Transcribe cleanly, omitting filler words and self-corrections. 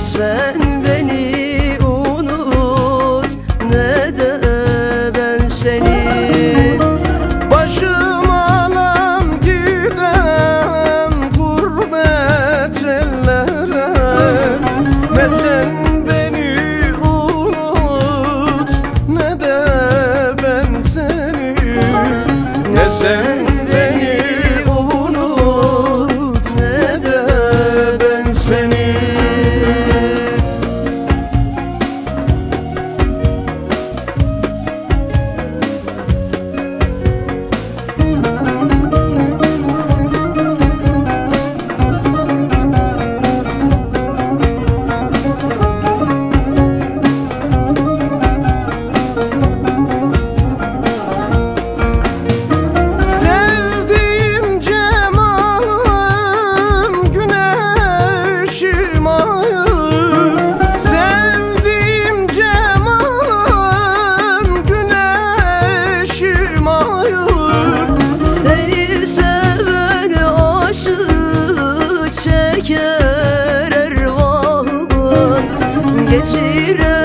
Sen beni unut, ne de ben seni. Başım alam gidem gurbet ellere. Ve sen beni unut, ne de ben seni. Ne sen beni unut, ne de ben seni. Geçirir